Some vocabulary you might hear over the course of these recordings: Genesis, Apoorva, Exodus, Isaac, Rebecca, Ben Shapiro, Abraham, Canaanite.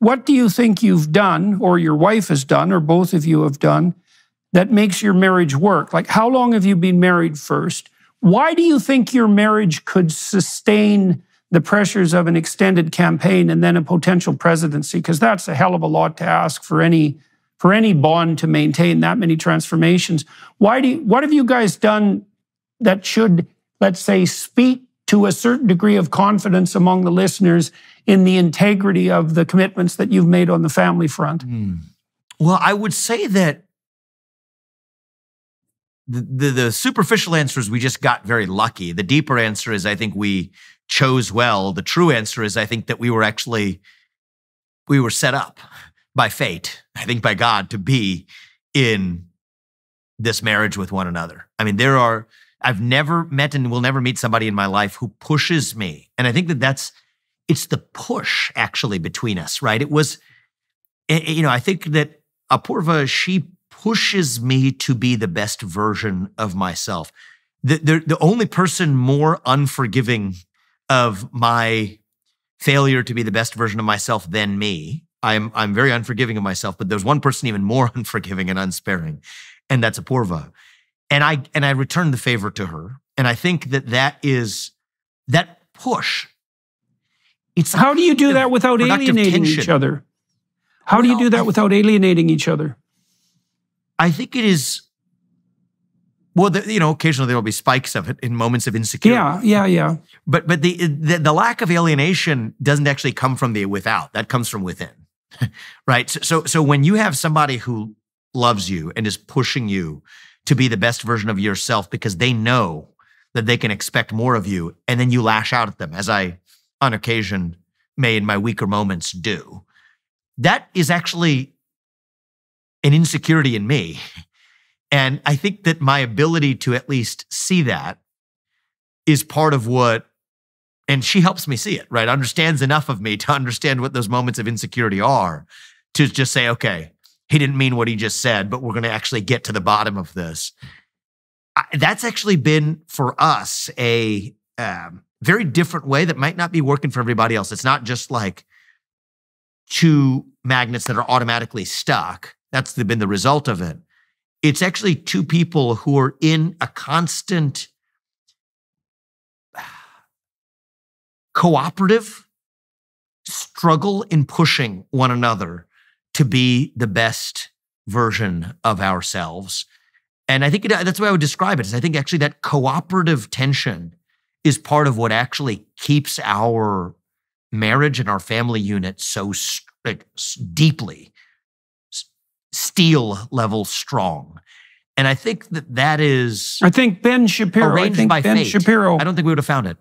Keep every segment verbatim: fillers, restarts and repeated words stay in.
What do you think you've done, or your wife has done, or both of you have done, that makes your marriage work? Like, how long have you been married first? Why do you think your marriage could sustain the pressures of an extended campaign and then a potential presidency? Because that's a hell of a lot to ask for any for any bond to maintain that many transformations. Why do you, what have you guys done that should, let's say, speak to a certain degree of confidence among the listeners in the integrity of the commitments that you've made on the family front? Mm. Well, I would say that the, the, the superficial answer is we just got very lucky. The deeper answer is I think we chose well. The true answer is I think that we were actually, we were set up by fate, I think by God, to be in this marriage with one another. I mean, there are, I've never met and will never meet somebody in my life who pushes me. And I think that that's, it's the push actually between us, right? It was, you know, I think that Apoorva, she pushes me to be the best version of myself. The, the, the only person more unforgiving of my failure to be the best version of myself than me, I'm, I'm very unforgiving of myself, but there's one person even more unforgiving and unsparing, and that's Apoorva. And I, and I return the favor to her. And I think that that is, that push. It's How do you do that without alienating each other? How do you do that without alienating each other? I think it is, well, the, you know, occasionally there will be spikes of it in moments of insecurity. Yeah, yeah, yeah. But but the, the, the lack of alienation doesn't actually come from the without. That comes from within, right? So, so, so when you have somebody who loves you and is pushing you to be the best version of yourself because they know that they can expect more of you, and then you lash out at them, as I, on occasion, may in my weaker moments do. That is actually an insecurity in me. And I think that my ability to at least see that is part of what, and she helps me see it, right? Understands enough of me to understand what those moments of insecurity are, to just say, okay, he didn't mean what he just said, but we're going to actually get to the bottom of this. I, that's actually been, for us, a um, very different way that might not be working for everybody else. It's not just like two magnets that are automatically stuck. That's been the result of it. It's actually two people who are in a constant cooperative struggle in pushing one another to be the best version of ourselves. And I think it, that's the way I would describe it, is I think actually that cooperative tension is part of what actually keeps our marriage and our family unit so like, deeply steel-level strong. And I think that that is I think Ben Shapiro, arranged I think by Ben fate. Shapiro, I don't think we would have found it.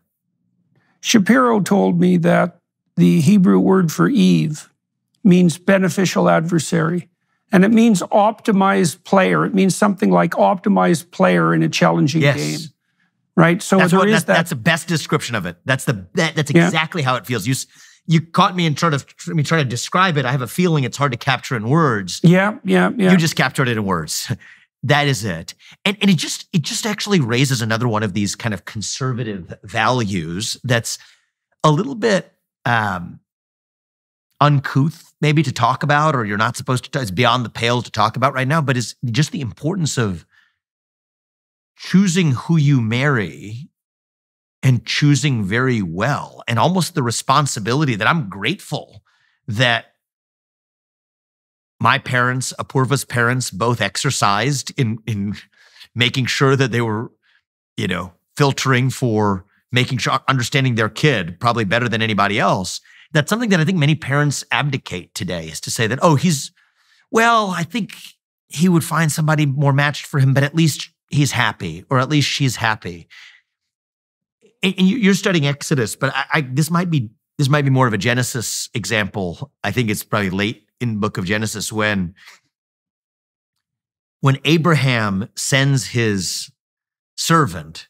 Shapiro told me that the Hebrew word for Eve means beneficial adversary. And it means optimized player. It means something like optimized player in a challenging yes. game. Right? So that's there what, is that's, that. That's the best description of it. That's the that, that's exactly yeah. how it feels. You you caught me in trying to me trying to describe it. I have a feeling it's hard to capture in words. Yeah, yeah, yeah. You just captured it in words. That is it. And and it just it just actually raises another one of these kind of conservative values that's a little bit um uncouth maybe to talk about, or you're not supposed to, it's beyond the pale to talk about right now, but it's just the importance of choosing who you marry and choosing very well, and almost the responsibility that I'm grateful that my parents, Apoorva's parents, both exercised in, in making sure that they were, you know, filtering for making sure, understanding their kid probably better than anybody else. That's something that I think many parents abdicate today, is to say that, oh, he's, well, I think he would find somebody more matched for him, but at least he's happy, or at least she's happy. And you're studying Exodus, but I, I, this might be this might be more of a Genesis example. I think it's probably late in the book of Genesis when, when Abraham sends his servant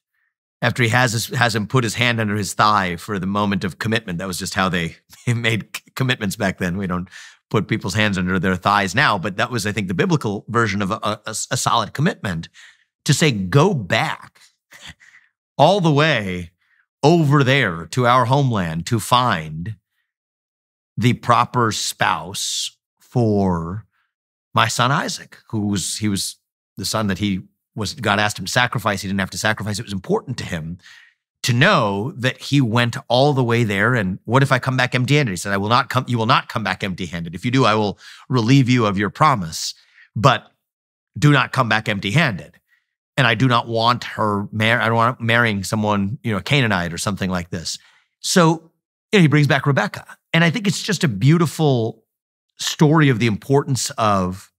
after he has, his, has him put his hand under his thigh for the moment of commitment. That was just how they, they made commitments back then. We don't put people's hands under their thighs now, but that was, I think, the biblical version of a, a, a solid commitment to say, go back all the way over there to our homeland to find the proper spouse for my son Isaac, who was, he was the son that he was, God asked him to sacrifice. He didn't have to sacrifice. It was important to him to know that he went all the way there. And what if I come back empty-handed? He said, I will not come, you will not come back empty-handed. If you do, I will relieve you of your promise, but do not come back empty-handed. And I do not want her, mar- I don't want marrying someone, you know, a Canaanite or something like this. So you know, he brings back Rebecca. And I think it's just a beautiful story of the importance of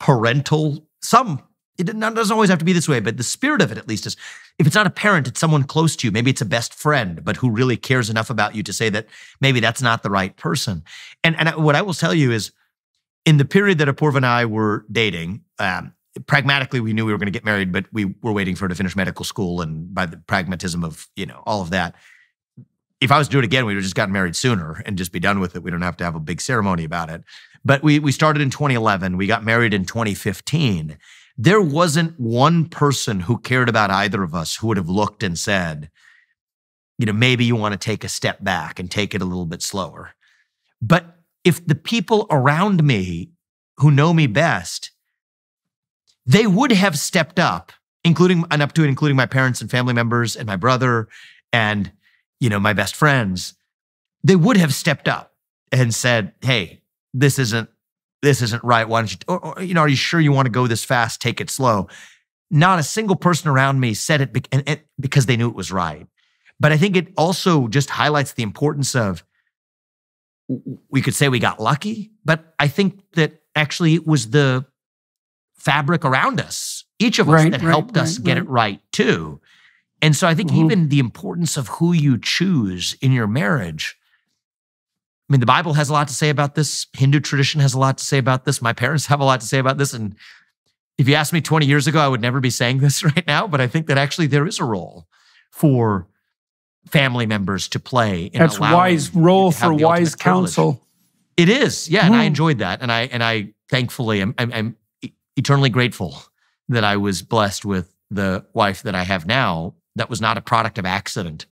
parental, some, it doesn't always have to be this way, but the spirit of it at least is, if it's not a parent, it's someone close to you. Maybe it's a best friend, but who really cares enough about you to say that maybe that's not the right person. And, and what I will tell you is, in the period that Apoorva and I were dating, um, pragmatically, we knew we were going to get married, but we were waiting for her to finish medical school, and by the pragmatism of, you know, all of that. If I was to do it again, we would have just gotten married sooner and just be done with it. We don't have to have a big ceremony about it. But we we started in twenty eleven. We got married in twenty fifteen. There wasn't one person who cared about either of us who would have looked and said, you know, maybe you want to take a step back and take it a little bit slower. But if the people around me who know me best, they would have stepped up, including and up to it, including my parents and family members and my brother and, you know, my best friends, they would have stepped up and said, hey, this isn't, this isn't right. Why don't you, or, or, you know, are you sure you want to go this fast? Take it slow. Not a single person around me said it, be- and, and, because they knew it was right. But I think it also just highlights the importance of, we could say we got lucky, but I think that actually it was the fabric around us, each of us right, that right, helped right, us right. get it right too. And so I think mm-hmm. even the importance of who you choose in your marriage, I mean, the Bible has a lot to say about this. Hindu tradition has a lot to say about this. My parents have a lot to say about this. And if you asked me twenty years ago, I would never be saying this right now, but I think that actually there is a role for family members to play. In That's a wise role for wise counsel. It is, yeah, mm. and I enjoyed that. And I, and I thankfully, am, I'm, I'm eternally grateful that I was blessed with the wife that I have now. That was not a product of accident.